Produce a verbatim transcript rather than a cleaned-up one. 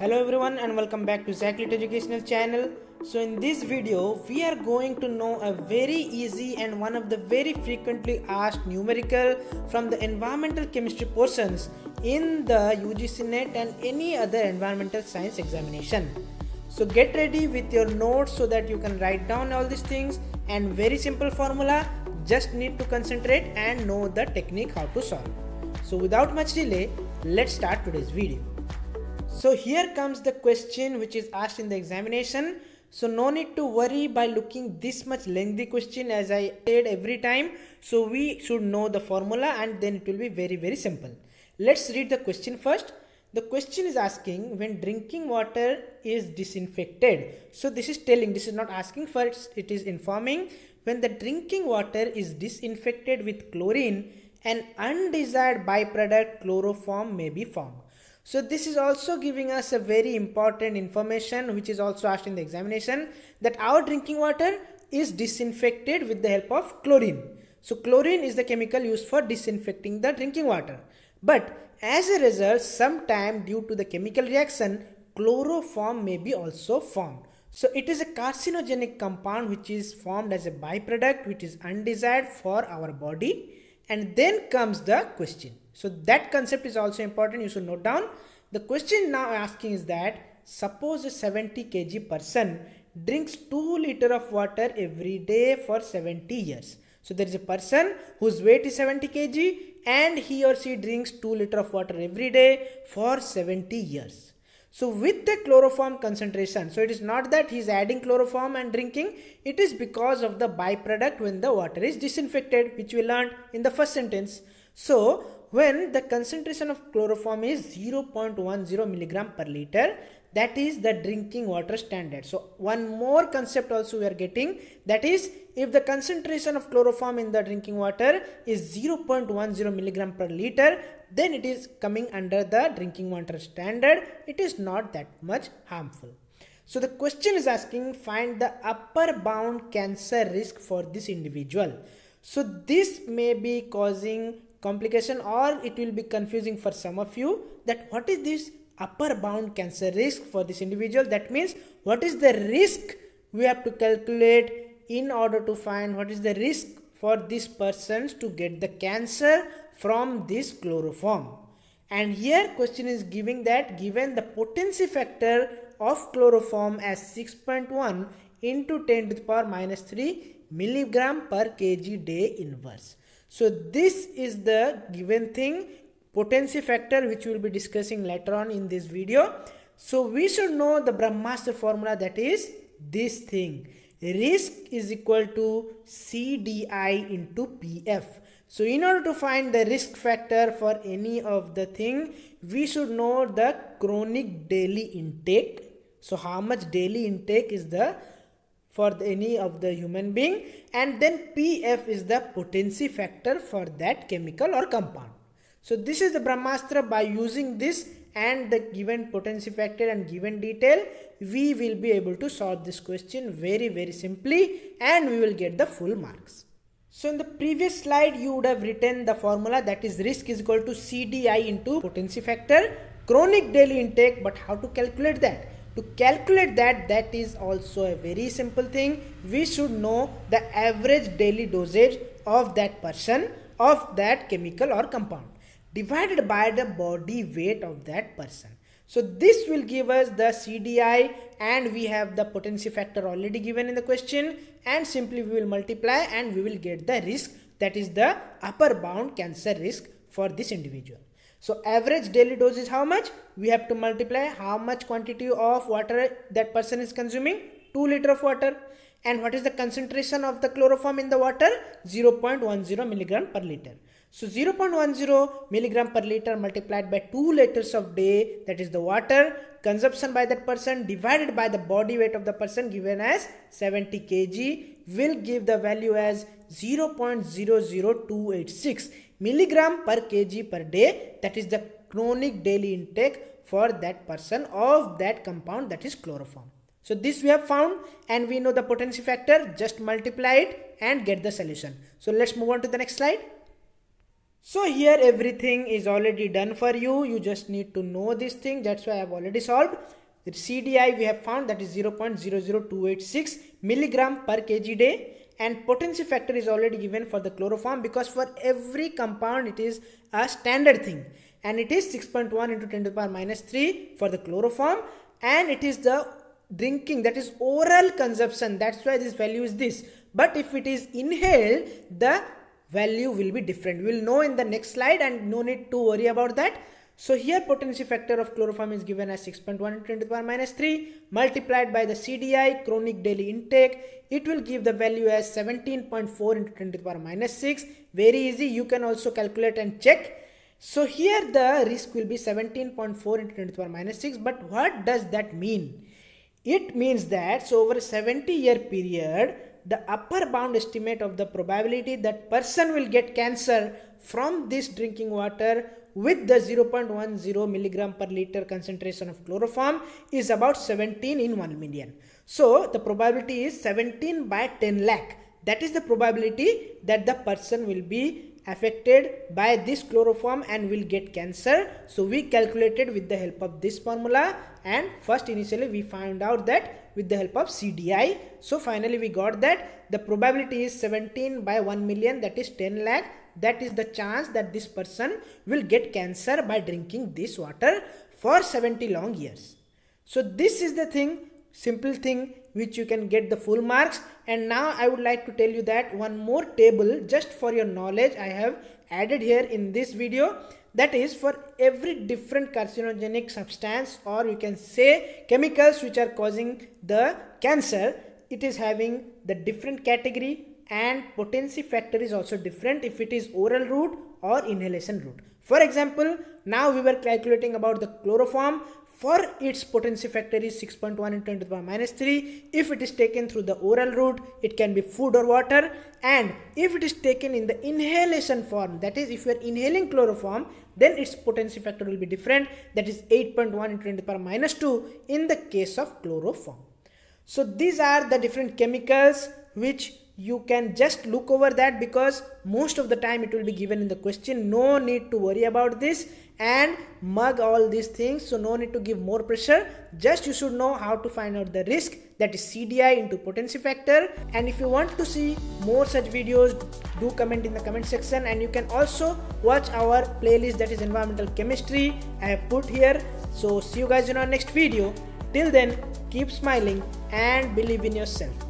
Hello everyone and welcome back to ZakLiT educational channel. So in this video we are going to know a very easy and one of the very frequently asked numerical from the environmental chemistry portions in the U G C net and any other environmental science examination. So get ready with your notes so that you can write down all these things, and very simple formula, just need to concentrate and know the technique how to solve. So without much delay, let's start today's video. So here comes the question which is asked in the examination. So no need to worry by looking this much lengthy question, as I said every time. So we should know the formula and then it will be very very simple. Let's read the question first. The question is asking when drinking water is disinfected. So this is telling, this is not asking first, it is informing. When the drinking water is disinfected with chlorine, an undesired byproduct chloroform may be formed. So this is also giving us a very important information which is also asked in the examination, that our drinking water is disinfected with the help of chlorine. So chlorine is the chemical used for disinfecting the drinking water. But as a result, sometime due to the chemical reaction, chloroform may be also formed. So it is a carcinogenic compound which is formed as a byproduct which is undesired for our body. And then comes the question. So that concept is also important, you should note down. The question now asking is that suppose a seventy kilogram person drinks two liters of water every day for seventy years. So there is a person whose weight is seventy kilograms and he or she drinks two liters of water every day for seventy years. So with the chloroform concentration, so it is not that he is adding chloroform and drinking, it is because of the byproduct when the water is disinfected, which we learned in the first sentence. So when the concentration of chloroform is zero point one zero milligram per liter, that is the drinking water standard. So one more concept also we are getting, that is if the concentration of chloroform in the drinking water is zero point one zero milligram per liter, then it is coming under the drinking water standard. It is not that much harmful. So the question is asking find the upper bound cancer risk for this individual. So this may be causing complication, or it will be confusing for some of you, that what is this upper bound cancer risk for this individual. That means what is the risk we have to calculate in order to find what is the risk for this person to get the cancer from this chloroform. And here question is giving that given the potency factor of chloroform as six point one into ten to the power minus three milligram per kilogram day inverse. So this is the given thing, potency factor, which we will be discussing later on in this video. So we should know the Brahmaster formula, that is this thing. Risk is equal to C D I into P F. So in order to find the risk factor for any of the thing, we should know the chronic daily intake. So how much daily intake is the for the, any of the human being, and then P F is the potency factor for that chemical or compound. So this is the Brahmastra. By using this and the given potency factor and given detail, we will be able to solve this question very very simply and we will get the full marks. So in the previous slide you would have written the formula, that is risk is equal to C D I into potency factor, chronic daily intake. But how to calculate that? To calculate that, that is also a very simple thing. We should know the average daily dosage of that person of that chemical or compound divided by the body weight of that person. So this will give us the C D I, and we have the potency factor already given in the question, and simply we will multiply and we will get the risk, that is the upper bound cancer risk for this individual. So average daily dose is how much? We have to multiply how much quantity of water that person is consuming, two liters of water, and what is the concentration of the chloroform in the water, zero point one zero milligram per liter. So zero point one zero milligram per liter multiplied by two liters of day, that is the water consumption by that person, divided by the body weight of the person given as seventy kilograms, will give the value as zero point zero zero two eight six milligram per kilogram per day. That is the chronic daily intake for that person of that compound, that is chloroform. So this we have found, and we know the potency factor, just multiply it and get the solution. So let's move on to the next slide. So here everything is already done for you. You just need to know this thing. That's why I have already solved. The C D I we have found, that is zero point zero zero two eight six milligram per kg day. And potency factor is already given for the chloroform, because for every compound it is a standard thing. And it is six point one into ten to the power minus three for the chloroform. And it is the drinking, that is oral consumption. That's why this value is this. But if it is inhaled, the value will be different. We will know in the next slide and no need to worry about that. So here potency factor of chloroform is given as six point one into ten to the power minus three multiplied by the C D I, chronic daily intake. It will give the value as seventeen point four into ten to the power minus six. Very easy. You can also calculate and check. So here the risk will be seventeen point four into ten to the power minus six. But what does that mean? It means that so over a seventy year period, the upper bound estimate of the probability that person will get cancer from this drinking water with the zero point one zero milligram per liter concentration of chloroform is about seventeen in one million. So the probability is seventeen by ten lakh. That is the probability that the person will be affected by this chloroform and will get cancer. So we calculated with the help of this formula, and first initially we found out that with the help of C D I. So finally we got that the probability is seventeen by one million, that is ten lakh. That is the chance that this person will get cancer by drinking this water for seventy long years. So this is the thing, simple thing, which you can get the full marks. And now I would like to tell you that one more table just for your knowledge I have added here in this video. That is for every different carcinogenic substance, or you can say chemicals which are causing the cancer, it is having the different category and potency factor is also different if it is oral route or inhalation route. For example, now we were calculating about the chloroform. For its potency factor is six point one into ten to the power minus three. If it is taken through the oral route, it can be food or water. And if it is taken in the inhalation form, that is if you are inhaling chloroform, then its potency factor will be different. That is eight point one into ten to the power minus two in the case of chloroform. So these are the different chemicals which you can just look over that, because most of the time it will be given in the question. No need to worry about this and mug all these things. So no need to give more pressure. Just you should know how to find out the risk, that is C D I into potency factor. And if you want to see more such videos, do comment in the comment section. And you can also watch our playlist, that is environmental chemistry, I have put here. So see you guys in our next video. Till then, keep smiling and believe in yourself.